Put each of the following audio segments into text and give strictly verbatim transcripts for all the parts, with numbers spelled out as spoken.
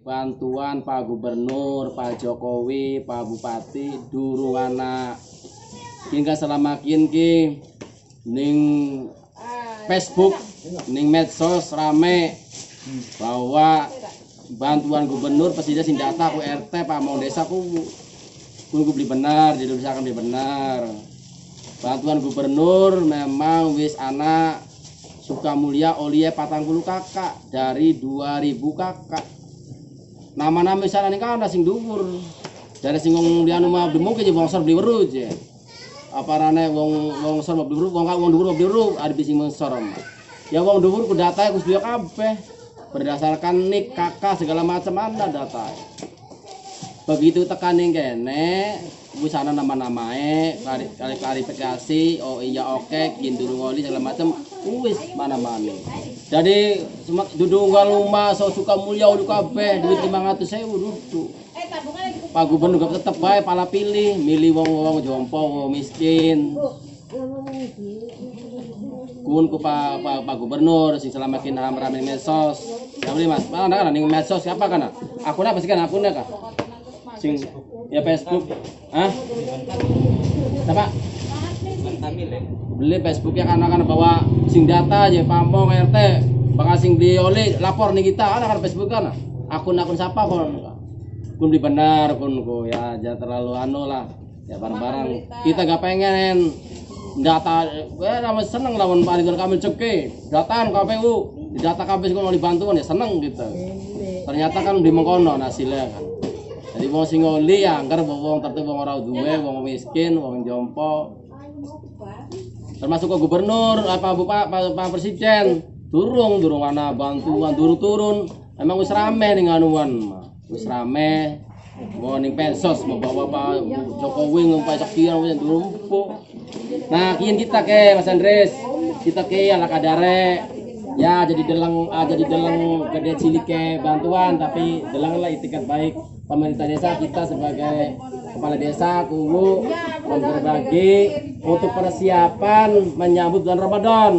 Bantuan Pak Gubernur, Pak Jokowi, Pak Bupati, duruana hingga selama kini ning Facebook, ning medsos rame bahwa bantuan gubernur pesida sindata ku R T Pak mau desa ku ku beli benar, jadi bisa beli benar. Bantuan gubernur memang wis anak Sukamulia oleh patang puluh kakak dari dua ribu kakak. Nama-nama misalnya ini kan ada sing dukur dari sing wong lianu mah beli mungkin wong sor beli weru je apa rane wong wong sor beli weru wong kak wong dukur beli weru ada bising wong sor ya wong dukur ku data ku sedia kabeh berdasarkan nik kakak segala macam anda data begitu tekan yang kene busana nama-namae kali klarifikasi oh iya oke gin durungoli segala macam wis mana-mana jadi dudung galuma so Sukamulia udah kabeh duit lima ratus ribu dudu Pak Gubernur gak tetep bae pala pilih milih wong-wong jompo wong miskin kun ku Pak pa, pa Gubernur sing selama kin rame-rame medsos ya beli Mas mana kan ning medsos siapa kan akunnya pasti kan akunnya kan sing ya Facebook ah apa beli Facebook ya karena kan bawa sing data aja pampong R T bakal sing beli oleh lapor nih kita kan Facebook kan akun-akun siapa kon kun beli benar kun ku ya jangan terlalu anu lah ya barang-barang kita gak pengen data gue namanya seneng lawan Pak Ridwan Kamil ceke dataan K P U data K P U kalau dibantuan ya seneng gitu ternyata kan beli mengkono hasilnya kan jadi mau singoli angker wong tertutup wong orang duwe wong miskin wong jompo termasuk ke gubernur apa Bapak Pak Presiden turun turun mana bantuan turun turun emang wis rame ning anuan wis rame mau ning pensos mau bawa Pak Jokowi ngumpai sekian wis durupuk nah kian kita ke Mas Andres kita ke ala kadare ya jadi deleng aja jadi deleng gede cilik ke bantuan tapi deleng lah itikat baik pemerintah desa kita sebagai kepala desa kubu berbagi untuk persiapan menyambut bulan Ramadan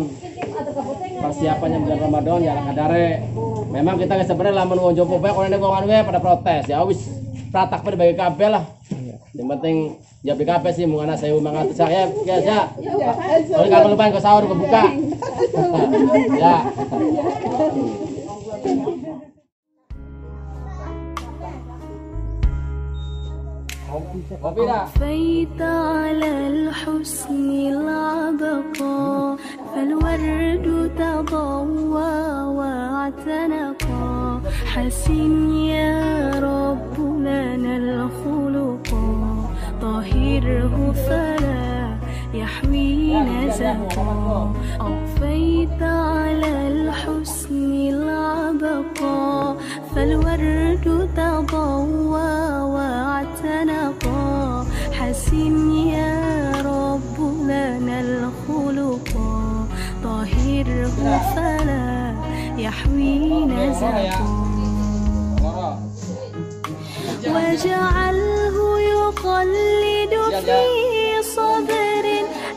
persiapannya bulan Ramadan ya kadare memang kita sebenarnya lamun wong jompo bae kono wong anu pada protes ya wis pratak pada bagi kabeh lah yang penting ya B K P sih mung ana seribu lima ratus saya guys ya kalau kalau lupa ke sahur ke buka ya بيت على الحسن العبقى فالورد تضوى واعتنقى حسن يا رب لنا الخلقا طهره فلا يحوي نزقا أوفيت على الحسن العبقى فالورد تضوى واعتنقا حسن يا رب لنا الخلقا طهره فلا يحوي نزقا واجعله يقلد في صدر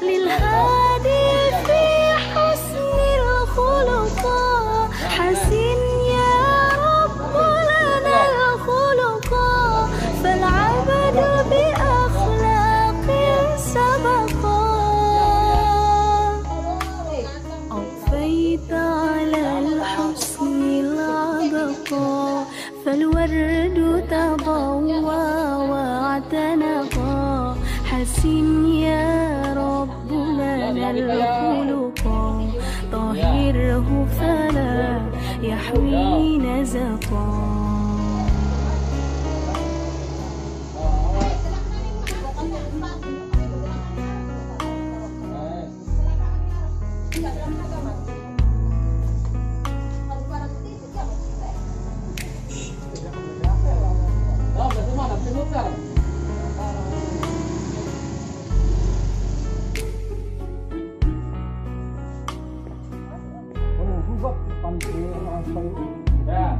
للهادي في حسن الخلق حسن يا رب لنا الخلق فالعبد بأخلاق سبقا أوفيت على الحسن العبقا فالورد تضوى واعتنقا حسن يا رب لنا الخلقا طهره فلا يحوي نزقا Pantai Rasa ya.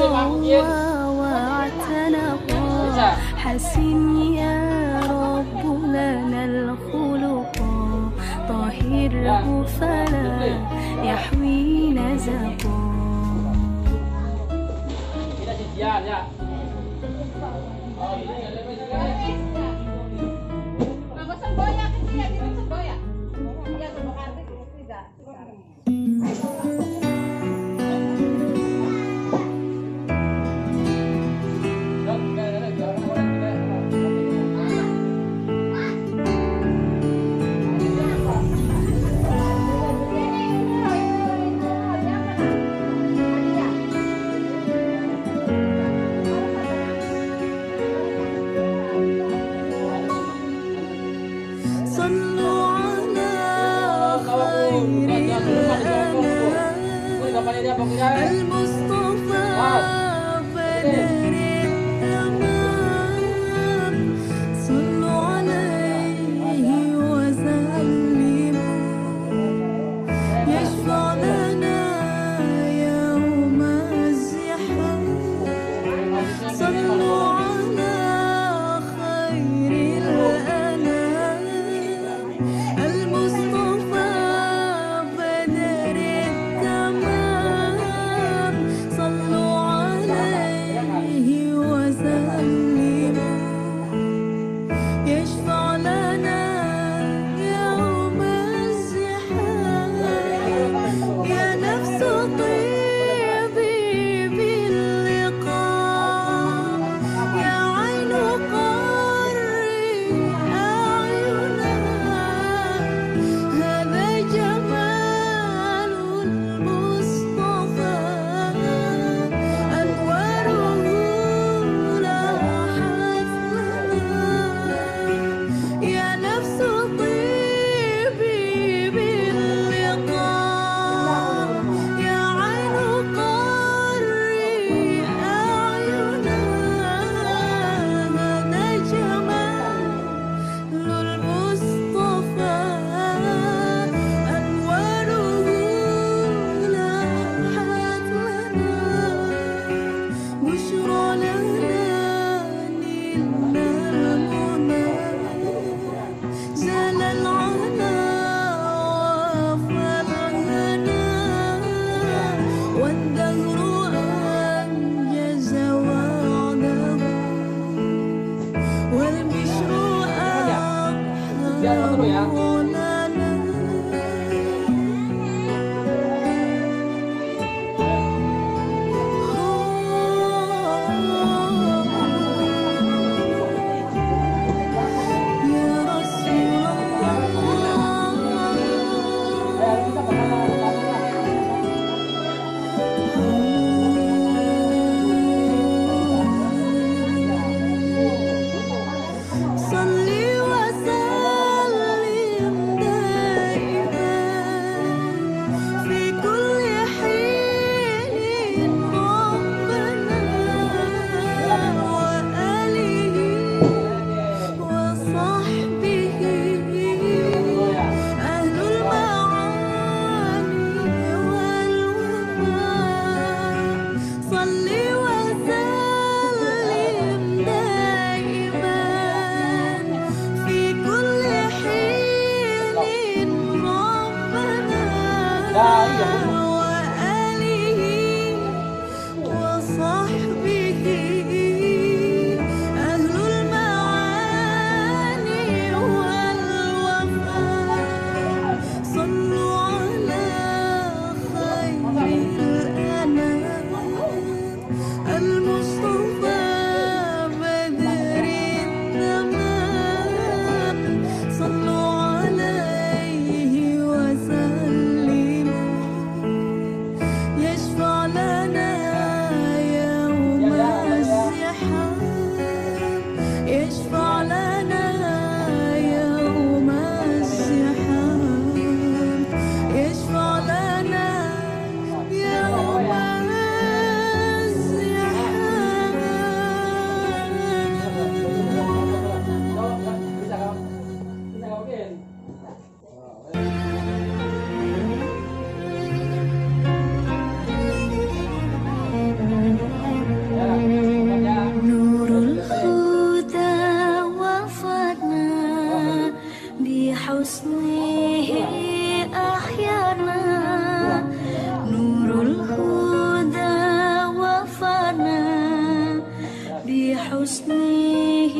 تقوى وتنقى حسن يا رب لنا الخلق طاهره فلا يحوي نزقا. حسنه أحيانا نور الهدى وفانا بحسنه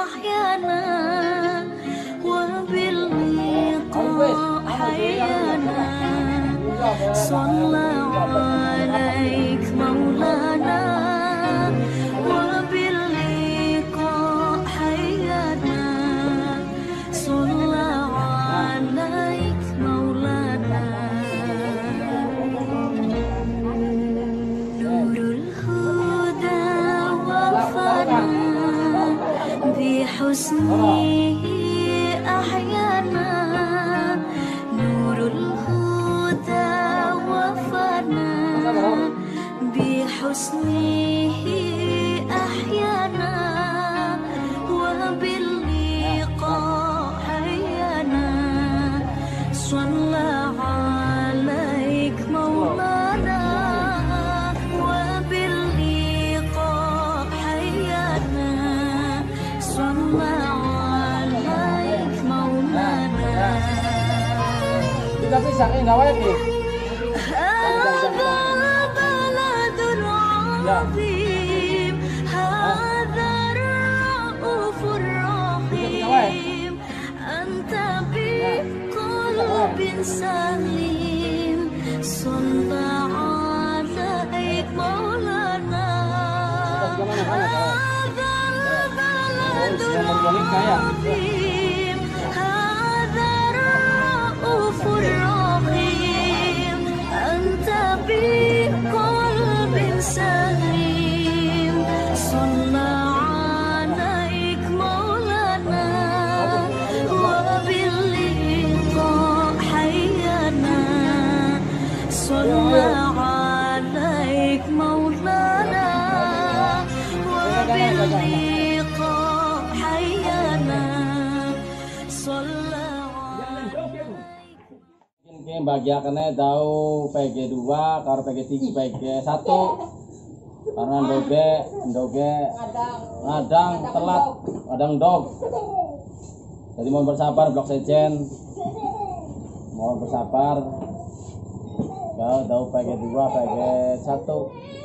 أحيانا وباللقاء حيانا صلى عليك مولانا بحسنه أحيانا نور الهدى وفانا بحسنه أحيانا وباللقاء حيانا صلى عليك مولانا tapi sange nggak boleh nih. Mungkin bahagia karena tahu P G dua, kalau P G tiga, P G satu karena ndoge, ndoge, ngadang, telat, ngadang dog. Jadi mohon bersabar Blok Sejen, mohon bersabar. Kalau tahu P G dua, P G satu.